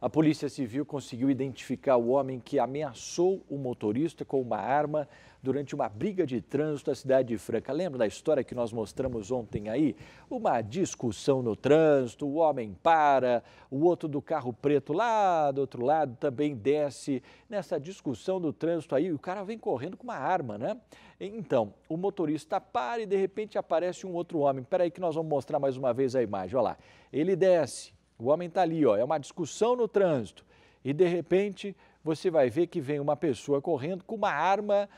A Polícia Civil conseguiu identificar o homem que ameaçou o motorista com uma arma durante uma briga de trânsito na cidade de Franca. Lembra da história que nós mostramos ontem aí? Uma discussão no trânsito, o homem para, o outro do carro preto lá do outro lado também desce. Nessa discussão do trânsito aí, o cara vem correndo com uma arma, né? Então, o motorista para e de repente aparece um outro homem. Espera aí que nós vamos mostrar mais uma vez a imagem, olha lá. Ele desce. O homem está ali, ó, é uma discussão no trânsito e, de repente, você vai ver que vem uma pessoa correndo com uma arma,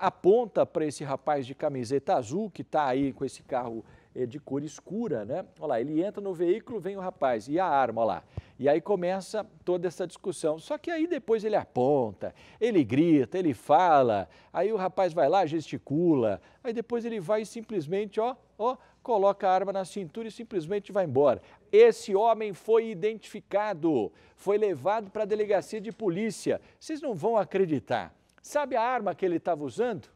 aponta para esse rapaz de camiseta azul que está aí com esse carro de cor escura, né? Olha lá, ele entra no veículo, vem o rapaz e a arma, olha lá. E aí começa toda essa discussão, só que aí depois ele aponta, ele grita, ele fala, aí o rapaz vai lá, gesticula, aí depois ele vai e simplesmente, coloca a arma na cintura e simplesmente vai embora. Esse homem foi identificado, foi levado para a delegacia de polícia. Vocês não vão acreditar. Sabe a arma que ele estava usando?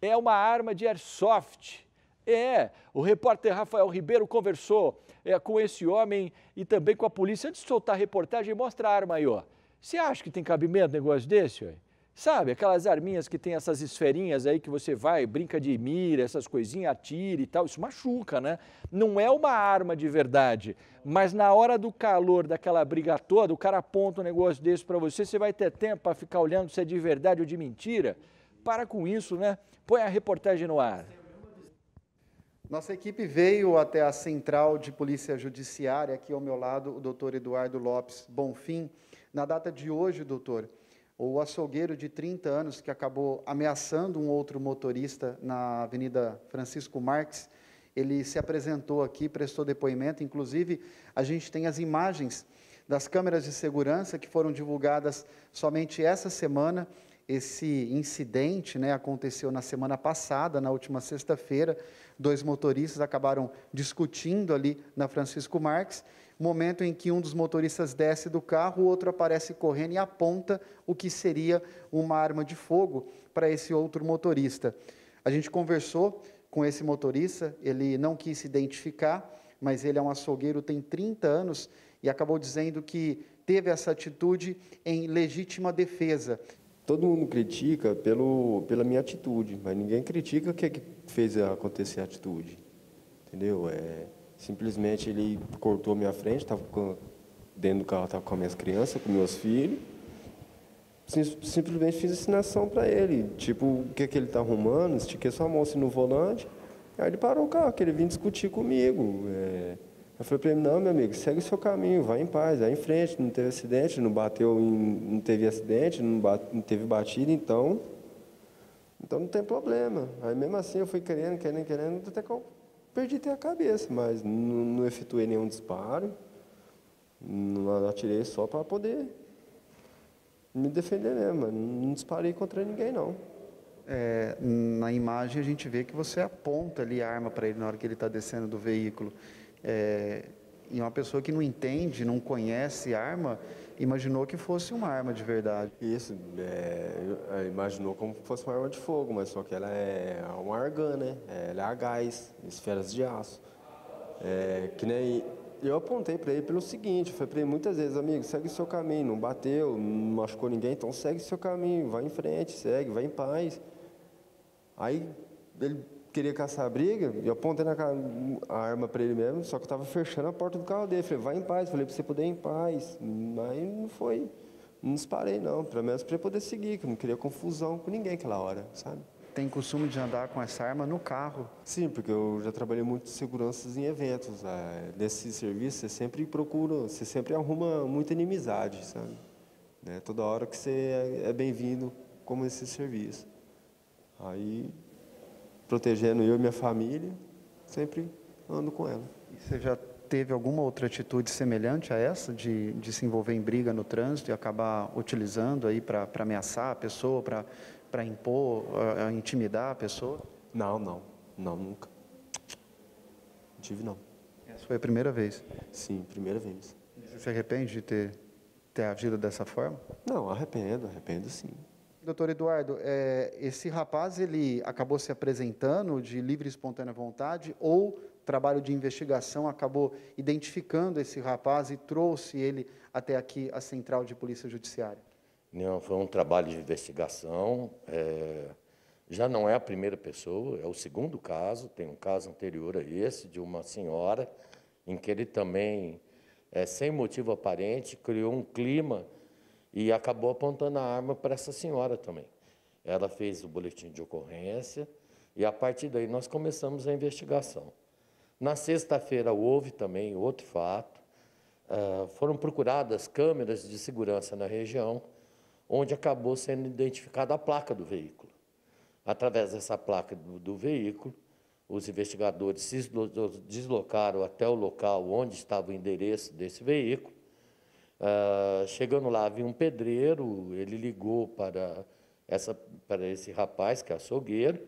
É uma arma de airsoft. É, o repórter Rafael Ribeiro conversou com esse homem e também com a polícia. Antes de soltar a reportagem, mostra a arma aí, ó. Você acha que tem cabimento negócio desse, ó? Sabe, aquelas arminhas que tem essas esferinhas aí que você vai, brinca de mira, essas coisinhas, atira e tal, isso machuca, né? Não é uma arma de verdade, mas na hora do calor daquela briga toda, o cara aponta um negócio desse pra você, você vai ter tempo para ficar olhando se é de verdade ou de mentira? Para com isso, né? Põe a reportagem no ar. Nossa equipe veio até a Central de Polícia Judiciária, aqui ao meu lado, o doutor Eduardo Lopes Bonfim. Na data de hoje, doutor, o açougueiro de 30 anos que acabou ameaçando um outro motorista na Avenida Francisco Marques, ele se apresentou aqui, prestou depoimento, inclusive a gente tem as imagens das câmeras de segurança que foram divulgadas somente essa semana. Esse incidente, né, aconteceu na semana passada, na última sexta-feira, dois motoristas acabaram discutindo ali na Francisco Marques, momento em que um dos motoristas desce do carro, o outro aparece correndo e aponta o que seria uma arma de fogo para esse outro motorista. A gente conversou com esse motorista, ele não quis se identificar, mas ele é um açougueiro, tem 30 anos e acabou dizendo que teve essa atitude em legítima defesa. Todo mundo critica pela minha atitude, mas ninguém critica o que é que fez acontecer a atitude, entendeu? Simplesmente ele cortou a minha frente, estava dentro do carro, estava com as minhas crianças, com meus filhos. Simplesmente fiz ensinação para ele, tipo, o que é que ele está arrumando, estiquei sua mão assim no volante, aí ele parou o carro, que ele vinha discutir comigo. Eu falei para ele, não, meu amigo, segue o seu caminho, vai em paz, vai em frente, não teve acidente, não bateu, não teve acidente, não teve batida, então não tem problema. Aí mesmo assim eu fui querendo, até que eu perdi a cabeça, mas não efetuei nenhum disparo, não atirei só para poder me defender mesmo, mas não disparei contra ninguém não. Na imagem a gente vê que você aponta ali a arma para ele na hora que ele está descendo do veículo. E uma pessoa que não entende, não conhece arma, imaginou que fosse uma arma de verdade. Isso, imaginou como fosse uma arma de fogo, mas só que ela é um argã, né? Ela é a gás, esferas de aço. Que nem eu apontei para ele pelo seguinte, eu falei para ele muitas vezes, amigo, segue o seu caminho, não bateu, não machucou ninguém, então segue o seu caminho, vai em frente, segue, vai em paz. Aí ele queria caçar a briga, eu apontei a arma para ele mesmo, só que eu estava fechando a porta do carro dele. Falei, vai em paz, falei para você poder ir em paz. Mas não foi, não disparei não, pelo menos para ele poder seguir, que eu não queria confusão com ninguém aquela hora, sabe? Tem costume de andar com essa arma no carro? Sim, porque eu já trabalhei muito de seguranças em eventos. Nesse serviço você sempre procura, você sempre arruma muita inimizade, sabe? Né? Toda hora que você é bem-vindo como esse serviço. Aí, protegendo eu e minha família, sempre ando com ela. E você já teve alguma outra atitude semelhante a essa, de se envolver em briga no trânsito e acabar utilizando aí para ameaçar a pessoa, para impor, intimidar a pessoa? Não, nunca. Não tive, não. Essa foi a primeira vez? Sim, primeira vez. E você se arrepende de ter agido dessa forma? Não, arrependo sim. Doutor Eduardo, esse rapaz, ele acabou se apresentando de livre e espontânea vontade ou trabalho de investigação acabou identificando esse rapaz e trouxe ele até aqui, a Central de Polícia Judiciária? Não, foi um trabalho de investigação. Já não é a primeira pessoa, é o segundo caso, tem um caso anterior a esse, de uma senhora, em que ele também, sem motivo aparente, criou um clima e acabou apontando a arma para essa senhora também. Ela fez o boletim de ocorrência e, a partir daí, nós começamos a investigação. Na sexta-feira houve também outro fato. Foram procuradas câmeras de segurança na região, onde acabou sendo identificada a placa do veículo. Através dessa placa do veículo, os investigadores se deslocaram até o local onde estava o endereço desse veículo. Chegando lá, havia um pedreiro, ele ligou para esse rapaz, que é açougueiro.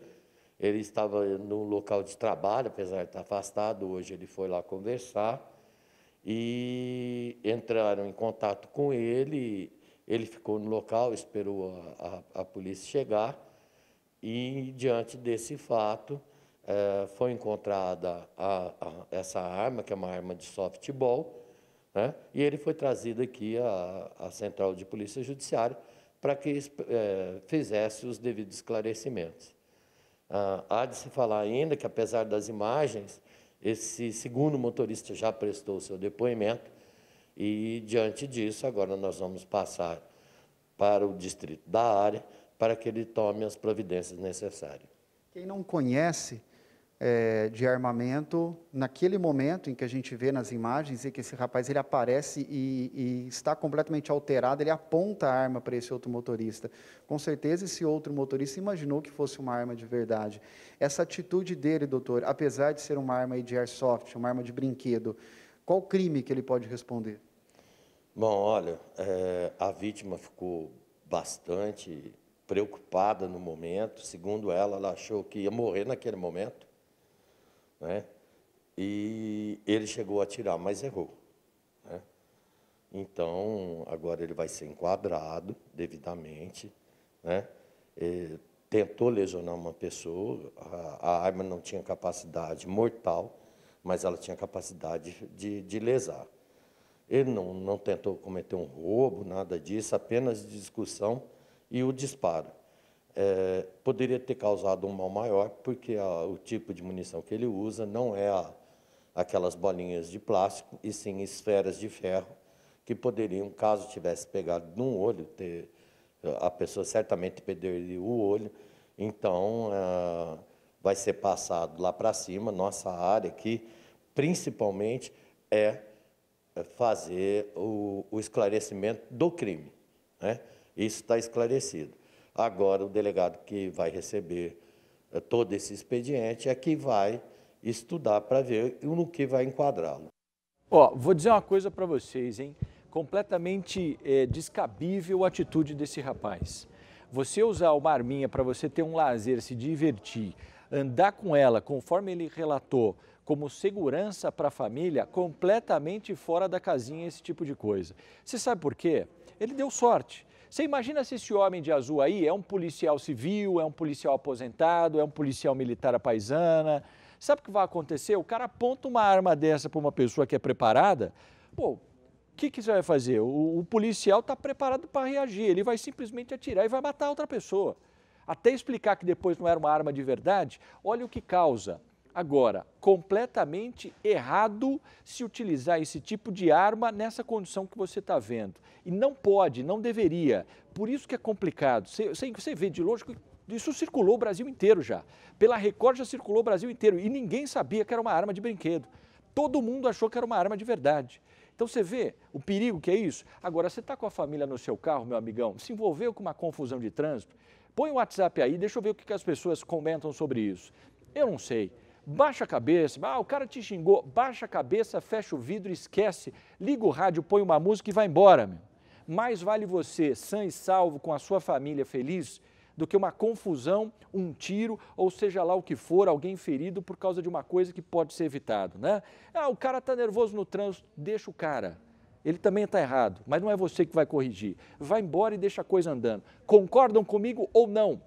Ele estava no local de trabalho, apesar de estar afastado, hoje ele foi lá conversar, e entraram em contato com ele. Ele ficou no local, esperou a polícia chegar, e, diante desse fato, foi encontrada essa arma, que é uma arma de softball, né? E ele foi trazido aqui à Central de Polícia Judiciária para que fizesse os devidos esclarecimentos. Há de se falar ainda que, apesar das imagens, esse segundo motorista já prestou o seu depoimento e, diante disso, agora nós vamos passar para o distrito da área para que ele tome as providências necessárias. Quem não conhece de armamento, naquele momento em que a gente vê nas imagens e que esse rapaz ele aparece e está completamente alterado, ele aponta a arma para esse outro motorista. Com certeza esse outro motorista imaginou que fosse uma arma de verdade. Essa atitude dele, doutor, apesar de ser uma arma de airsoft, uma arma de brinquedo, qual crime que ele pode responder? Bom, olha, a vítima ficou bastante preocupada no momento. Segundo ela, ela achou que ia morrer naquele momento, né? E ele chegou a atirar, mas errou, né? Então, agora ele vai ser enquadrado devidamente, né? Ele tentou lesionar uma pessoa, a arma não tinha capacidade mortal, mas ela tinha capacidade de lesar. Ele não tentou cometer um roubo, nada disso, apenas discussão e o disparo. Poderia ter causado um mal maior, porque o tipo de munição que ele usa não é aquelas bolinhas de plástico, e sim esferas de ferro, que poderiam, caso tivesse pegado num olho, a pessoa certamente perderia o olho. Então, vai ser passado lá para cima. Nossa área aqui, principalmente, é fazer o esclarecimento do crime, né? Isso está esclarecido. Agora, o delegado que vai receber todo esse expediente é que vai estudar para ver no que vai enquadrá-lo. Ó, vou dizer uma coisa para vocês, hein? Completamente descabível a atitude desse rapaz. Você usar uma arminha para você ter um lazer, se divertir, andar com ela, conforme ele relatou, como segurança para a família, completamente fora da casinha, esse tipo de coisa. Você sabe por quê? Ele deu sorte. Você imagina se esse homem de azul aí é um policial civil, é um policial aposentado, é um policial militar à paisana. Sabe o que vai acontecer? O cara aponta uma arma dessa para uma pessoa que é preparada. Pô, o que você vai fazer? O policial está preparado para reagir, ele vai simplesmente atirar e vai matar outra pessoa. Até explicar que depois não era uma arma de verdade, olha o que causa. Agora, completamente errado se utilizar esse tipo de arma nessa condição que você está vendo. E não pode, não deveria. Por isso que é complicado. Você vê de longe que isso circulou o Brasil inteiro já. Pela Record já circulou o Brasil inteiro. E ninguém sabia que era uma arma de brinquedo. Todo mundo achou que era uma arma de verdade. Então você vê o perigo que é isso. Agora, você está com a família no seu carro, meu amigão, se envolveu com uma confusão de trânsito, põe o WhatsApp aí, deixa eu ver o que as pessoas comentam sobre isso. Eu não sei. Baixa a cabeça, o cara te xingou, baixa a cabeça, fecha o vidro, esquece, liga o rádio, põe uma música e vai embora, meu. Mais vale você, sã e salvo, com a sua família feliz, do que uma confusão, um tiro, ou seja lá o que for, alguém ferido por causa de uma coisa que pode ser evitado, né? O cara tá nervoso no trânsito, deixa o cara. Ele também está errado, mas não é você que vai corrigir. Vai embora e deixa a coisa andando. Concordam comigo ou não?